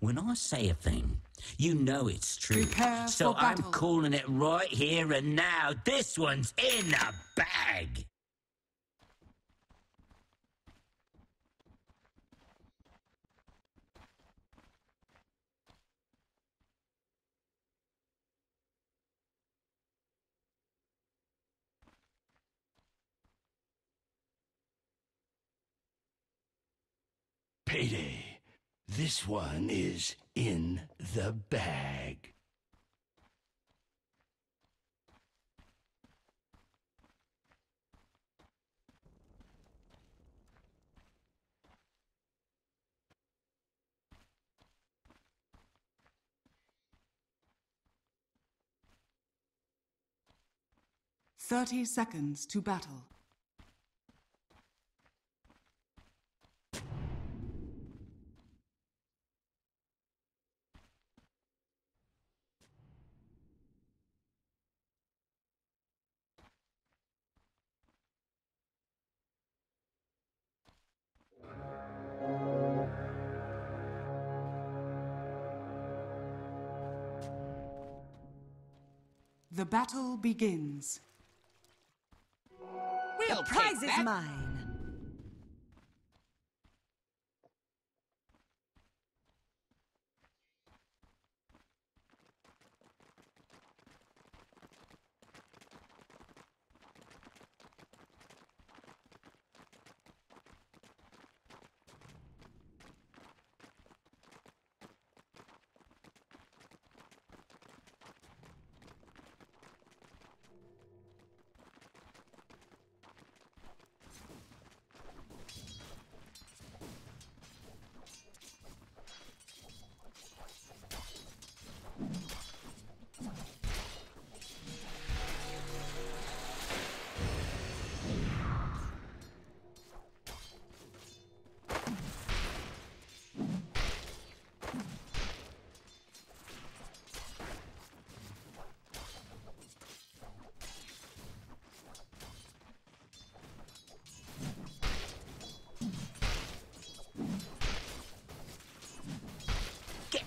When I say a thing, you know it's true. Prepare so for battle. I'm calling it right here and now. This one's in the bag. Payday. This one is in the bag. Thirty seconds to battle. The battle begins. The prize is mine.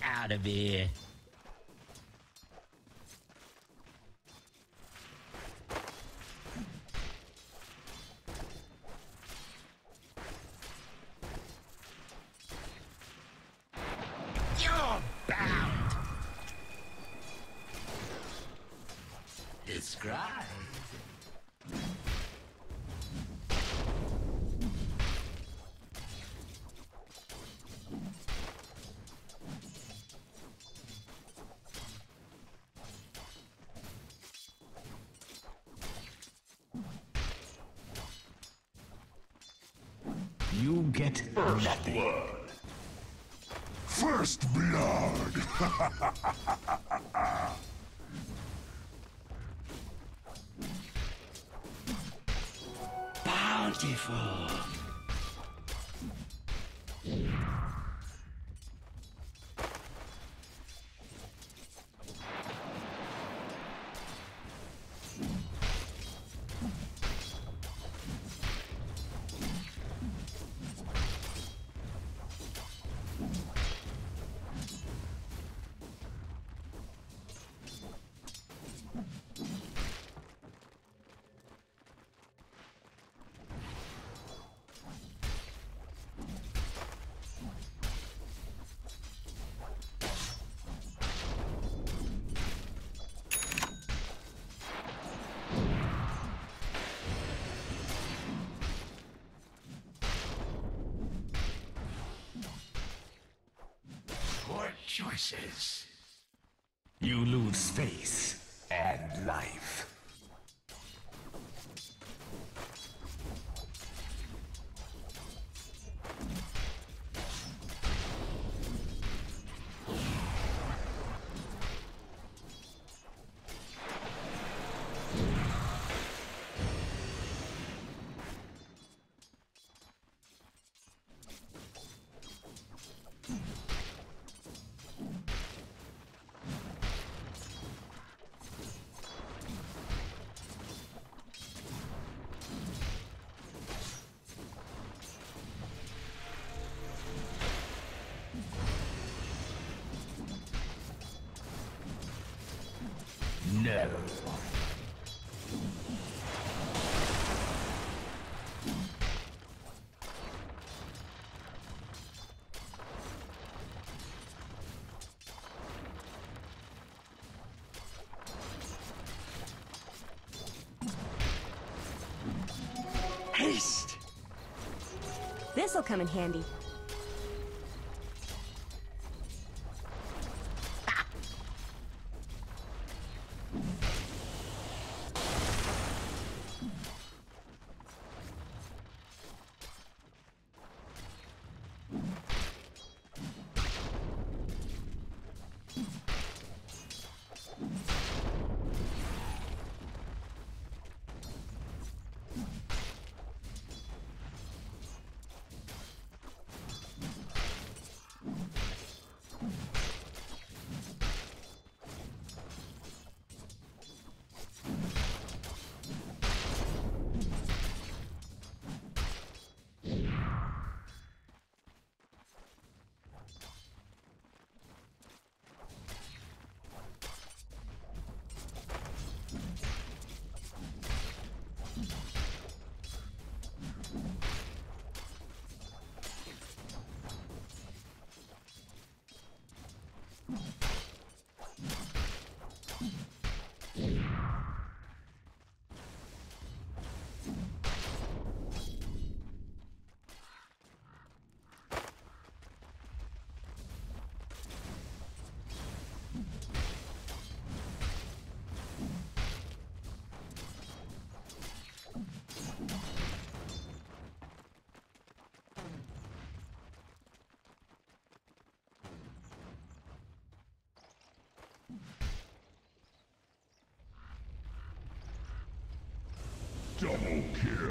Out of here. You're bound. Describe. You get first nothing. Blood. First blood. Bountiful. Choices. You lose face and life. shadows. Haste! This'll come in handy. Double kill.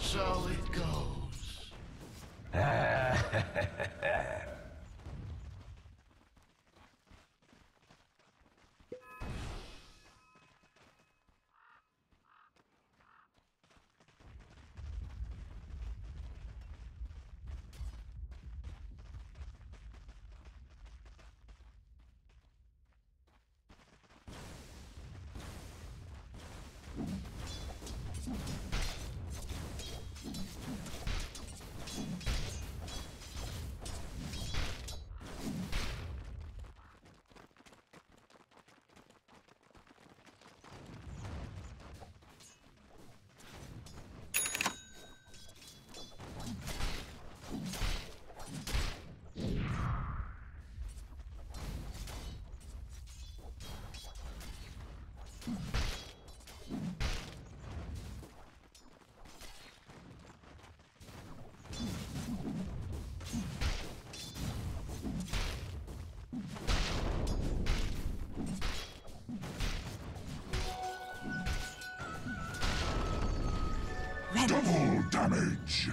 So it goes. Double damage!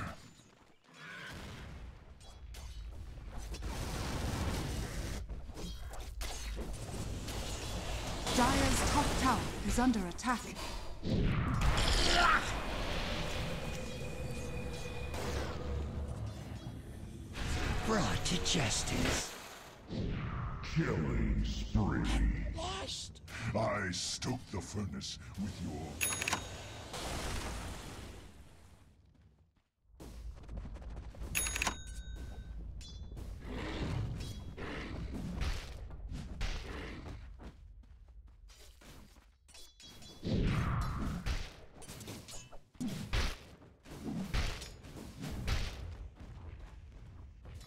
Dire's top tower is under attack. Brought to justice. Killing spree. I stoked the furnace with your...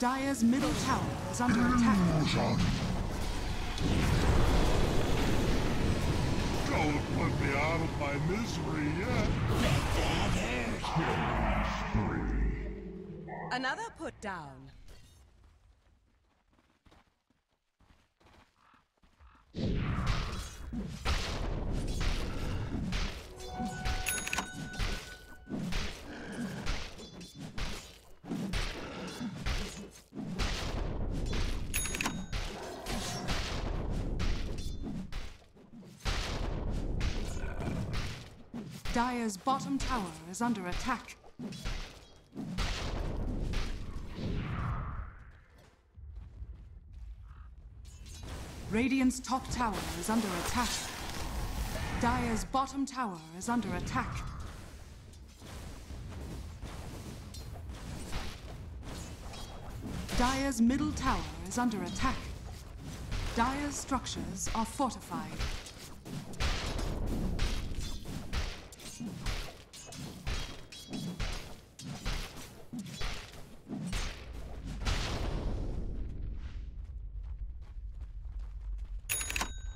Dire's middle tower is under attack. Don't put me out of my misery yet. Let that hurt. Another put down. Dire's bottom tower is under attack. Radiant's top tower is under attack. Dire's bottom tower is under attack. Dire's middle tower is under attack. Dire's structures are fortified.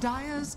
Dire's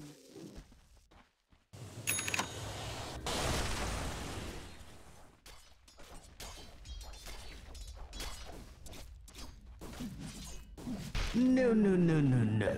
No, no, no, no, no.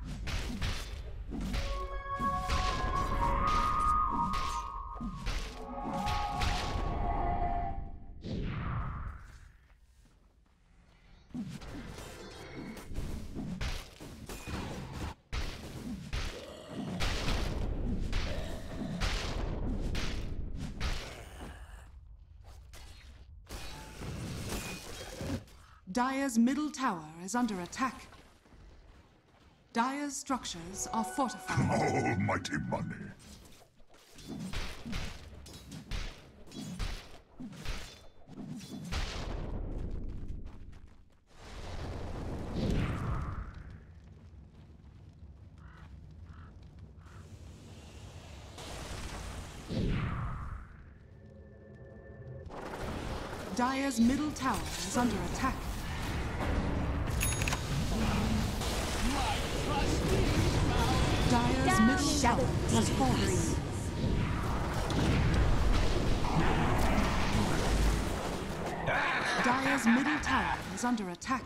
Dire's middle tower is under attack. Dire's structures are fortified. Almighty money. Dire's middle tower is under attack. His middle shout was holy. Dire's middle tower is under attack.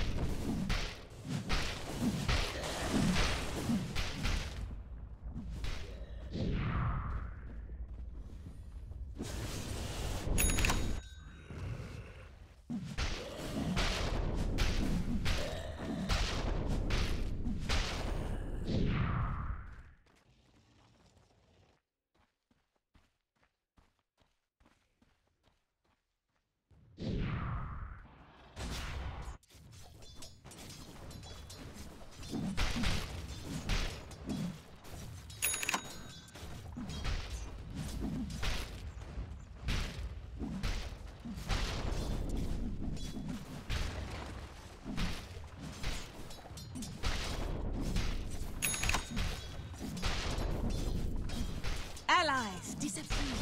Allies disappear.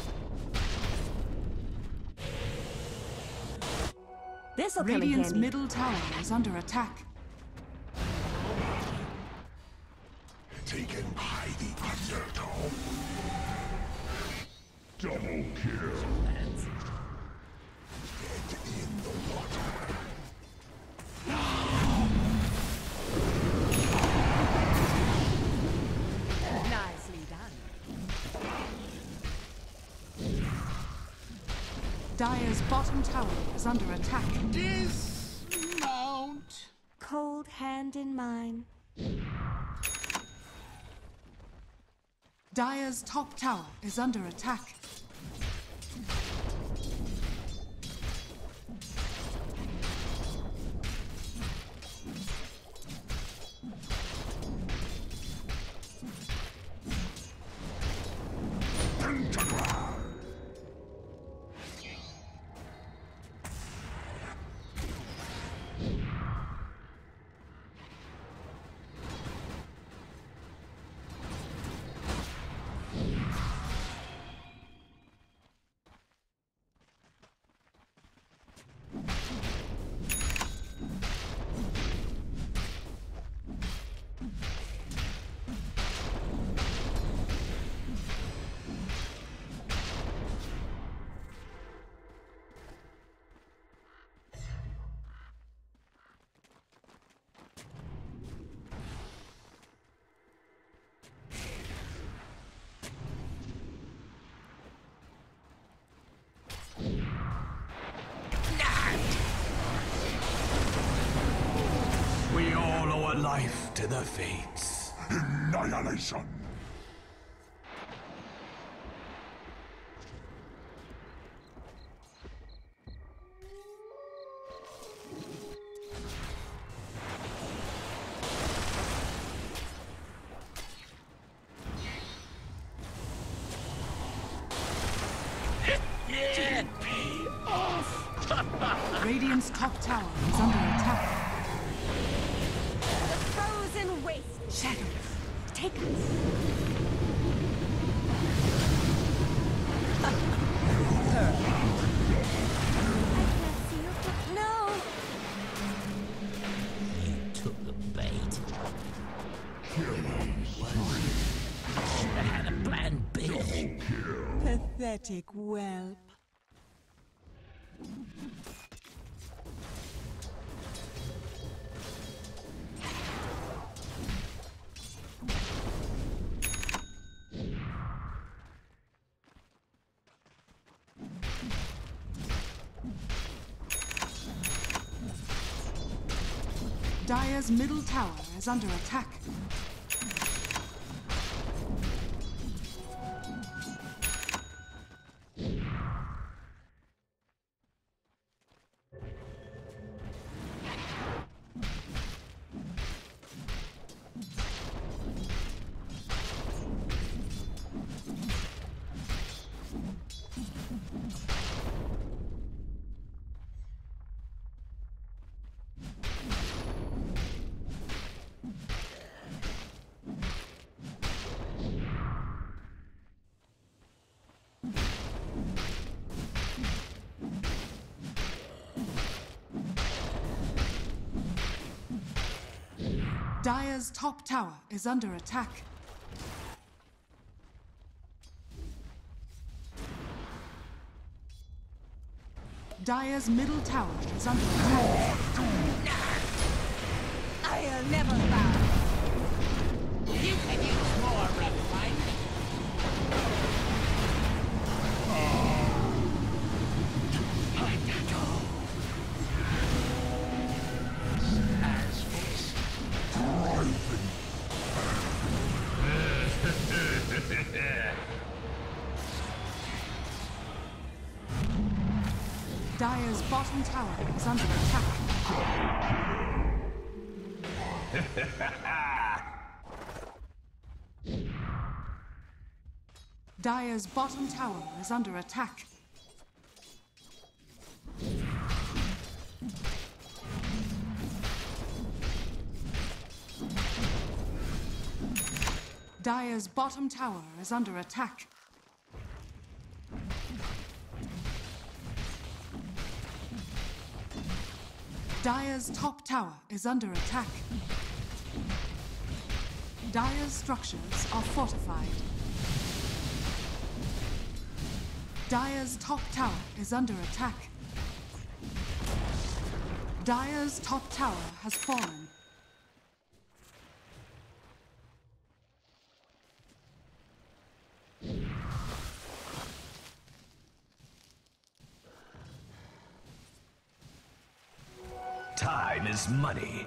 Radiant's middle tower is under attack. Taken by the underdog. Double kill. Dead in the water. Dire's bottom tower is under attack. Dismount! Cold hand in mine. Dire's top tower is under attack. Life to the fates. Annihilation. Radiant's top tower is under attack. The frozen waste. Shadows, take us. Pathetic whelp. Dire's middle tower is under attack. Dire's top tower is under attack. Dire's middle tower is under attack. I'll never bow. You can use more, Repline. Dire's bottom tower is under attack. Dire's bottom tower is under attack. Dire's bottom tower is under attack. Dire's top tower is under attack. Dire's structures are fortified. Dire's top tower is under attack. Dire's top tower has fallen. Time is money.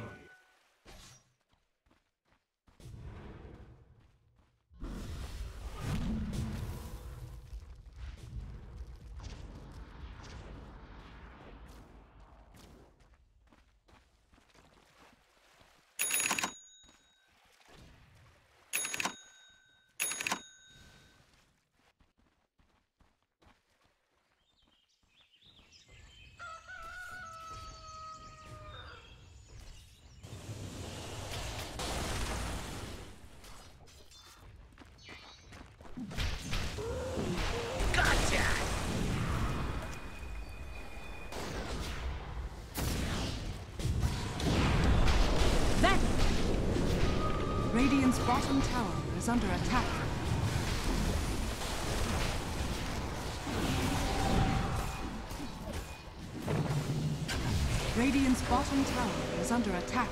Radiant's bottom tower is under attack. Radiant's bottom tower is under attack.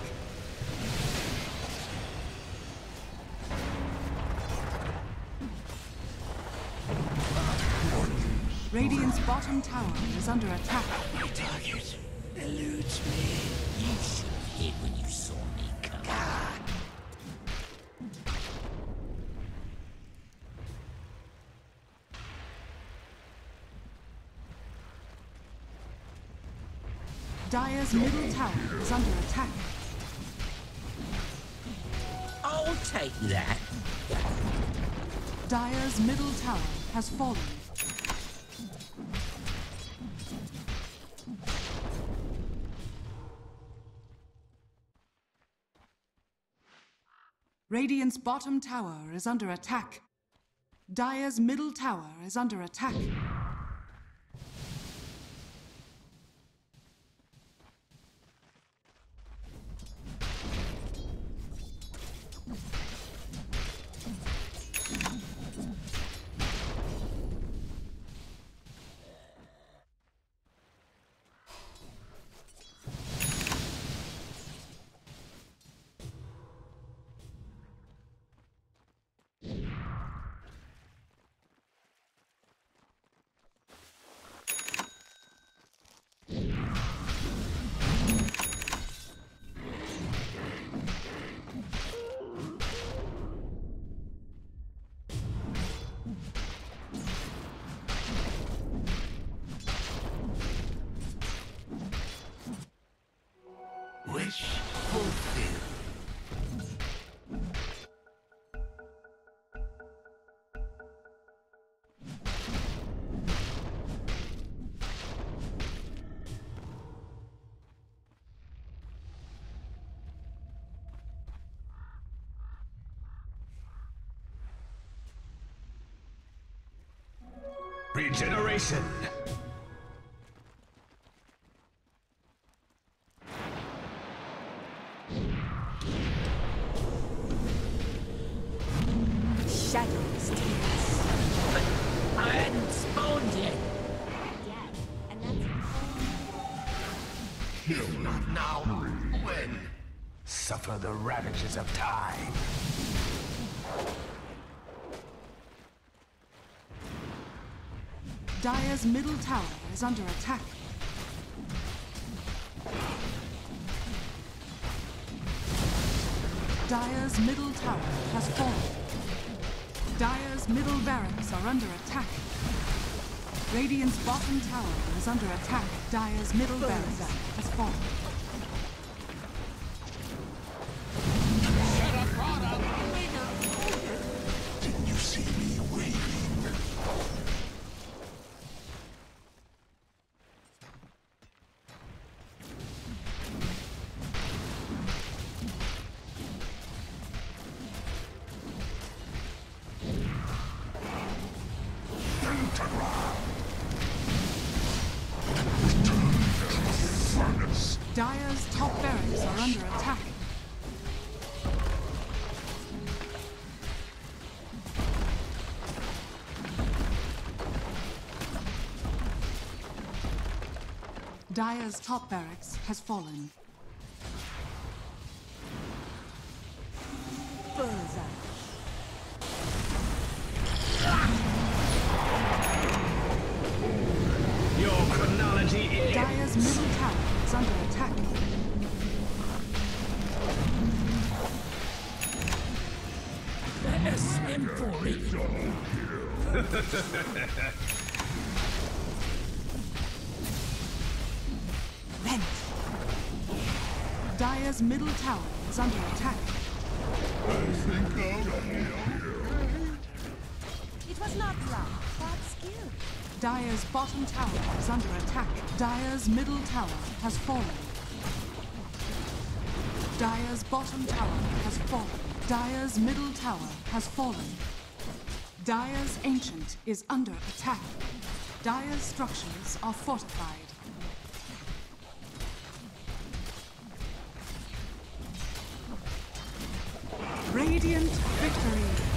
Radiant's bottom tower is under attack. My target eludes me. You should hit when you saw me come. God. Dire's middle tower is under attack. I'll take that. Dire's middle tower has fallen. Radiant's bottom tower is under attack. Dire's middle tower is under attack. Regeneration! Shadows take us. I'm spawned in! Again, and that's... Kill not now, when? Suffer the ravages of time. Dire's middle tower is under attack. Dire's middle tower has fallen. Dire's middle barracks are under attack. Radiant's bottom tower is under attack. Dire's middle barracks has fallen. Dire's top barracks are under attack. Dire's top barracks has fallen. Your chronology is... Dire's middle tower is under attack. Vent. Dire's middle tower is under attack. I think it was not right, but skill. Dire's bottom tower is under attack. Dire's middle tower has fallen. Dire's bottom tower has fallen. Dire's middle tower has fallen. Dire's ancient is under attack. Dire's structures are fortified. Radiant victory!